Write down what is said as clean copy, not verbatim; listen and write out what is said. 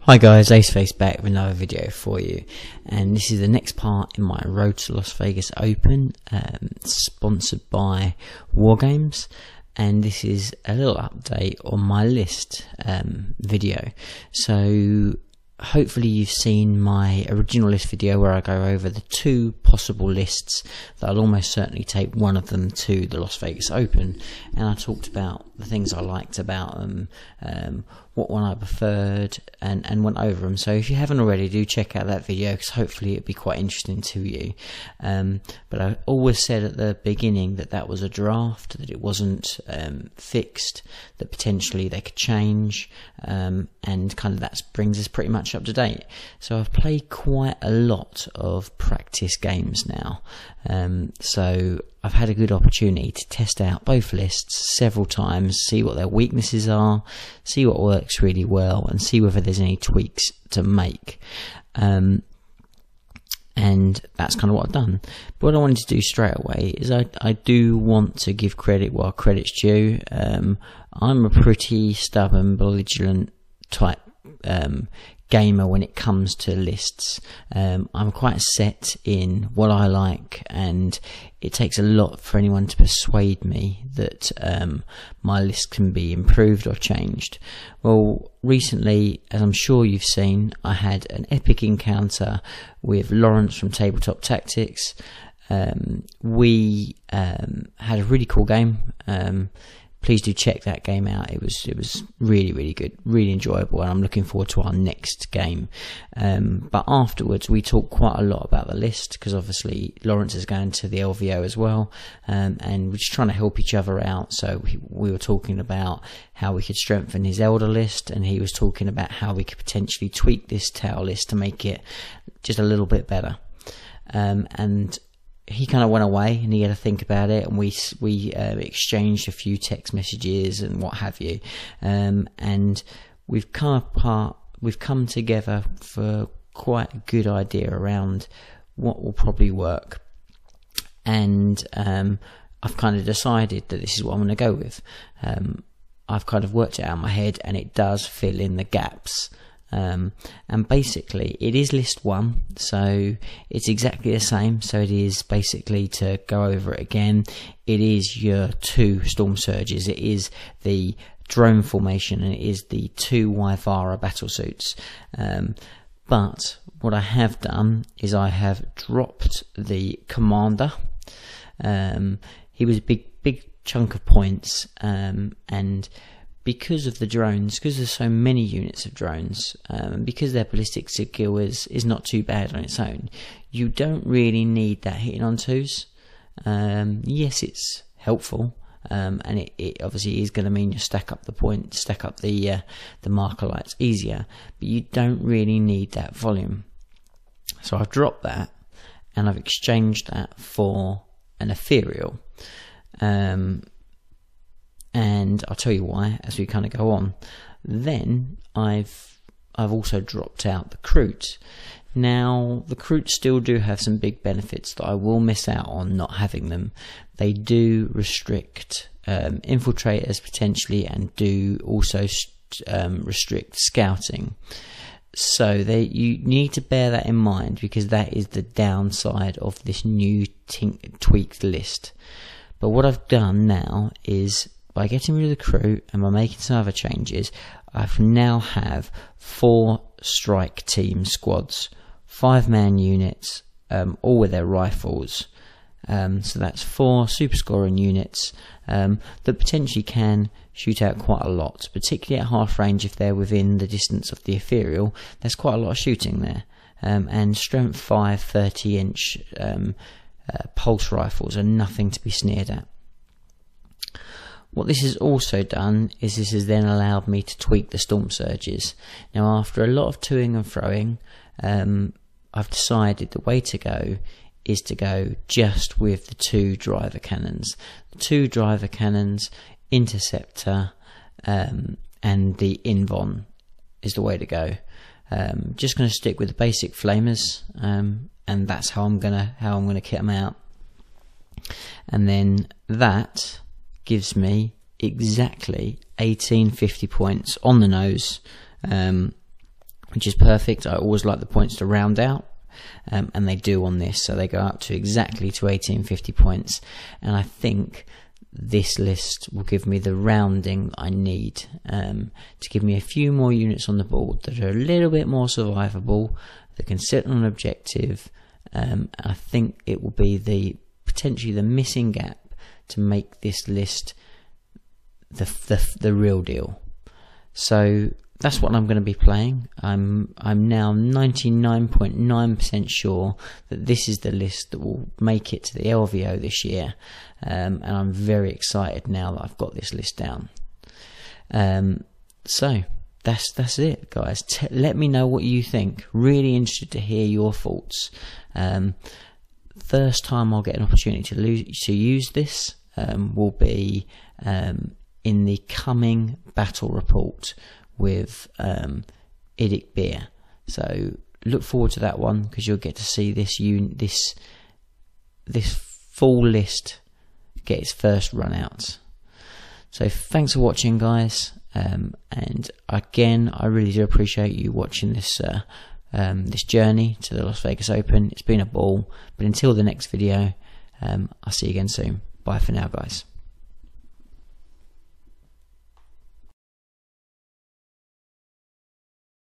Hi guys, Aceface back with another video for you, and this is the next part in my Road to Las Vegas Open, sponsored by WarGames, and this is a little update on my list video. So hopefully you've seen my original list video where I go over the two possible lists that I'll almost certainly take one of them to the Las Vegas Open, and I talked about the things I liked about them, what one I preferred, and went over them. So if you haven't already, do check out that video because hopefully it'll be quite interesting to you. But I always said at the beginning that that was a draft, that it wasn't fixed, that potentially they could change, and kind of that brings us pretty much up to date. So I've played quite a lot of practice games now, so I've had a good opportunity to test out both lists several times, see what their weaknesses are, see what works really well, and see whether there's any tweaks to make, and that's kind of what I've done. But what I wanted to do straight away is I do want to give credit where credit's due. I'm a pretty stubborn, belligerent type gamer when it comes to lists. I'm quite set in what I like, and it takes a lot for anyone to persuade me that my list can be improved or changed. Well, recently, as I'm sure you've seen, I had an epic encounter with Lawrence from Tabletop Tactics. We had a really cool game. Please do check that game out. It was really good, really enjoyable, and I'm looking forward to our next game. But afterwards, we talked quite a lot about the list because obviously Lawrence is going to the LVO as well, and we're just trying to help each other out. So we were talking about how we could strengthen his elder list, and he was talking about how we could potentially tweak this tail list to make it just a little bit better. And he kind of went away and he had to think about it, and we exchanged a few text messages and what have you, and we've come together for quite a good idea around what will probably work, and I've kind of decided that this is what I'm going to go with. I've kind of worked it out in my head, and it does fill in the gaps. And basically it is list one, so it's exactly the same. So it is basically, to go over it again, it is your two storm surges, it is the drone formation, and it is the two Yvara battle suits. But what I have done is I have dropped the commander. He was a big chunk of points, and because of the drones, because there's so many units of drones, because their ballistic skill is not too bad on its own, you don't really need that hitting on twos. Yes, it's helpful, and it obviously is going to mean you stack up the points, stack up the marker lights easier, but you don't really need that volume. So I've dropped that, and I've exchanged that for an ethereal. And I'll tell you why as we kind of go on. Then I've also dropped out the Crute. Now the Crute still do have some big benefits that I will miss out on not having them. They do restrict infiltrators potentially, and do also restrict scouting. So you need to bear that in mind, because that is the downside of this new tweaked list. But what I've done now is, by getting rid of the crew and by making some other changes, I now have 4 strike team squads, 5-man units, all with their rifles. So that's 4 super scoring units that potentially can shoot out quite a lot, particularly at half range if they're within the distance of the ethereal. There's quite a lot of shooting there, and strength 5 30-inch pulse rifles are nothing to be sneered at. What this has also done is this has then allowed me to tweak the storm surges. Now, after a lot of toing and froing, I've decided the way to go is to go just with the 2 driver cannons. The 2 driver cannons, interceptor, and the Invon is the way to go. Just going to stick with the basic flamers, and that's how I'm gonna kit them out. And then that gives me exactly 1850 points on the nose, which is perfect. I always like the points to round out, and they do on this, so they go up to exactly to 1850 points. And I think this list will give me the rounding I need to give me a few more units on the board that are a little bit more survivable, that can sit on an objective. I think it will be the potentially the missing gap to make this list the real deal. So that's what I'm going to be playing. I'm now 99.9% sure that this is the list that will make it to the LVO this year, and I'm very excited now that I've got this list down. So that's it, guys. Let me know what you think. Really interested to hear your thoughts. First time I'll get an opportunity to use this will be in the coming battle report with Idic Beer, so look forward to that one, because you'll get to see this full list get its first run out. So thanks for watching, guys, and again, I really do appreciate you watching this this journey to the Las Vegas Open. It's been a ball, but until the next video, I'll see you again soon. Bye for now, guys.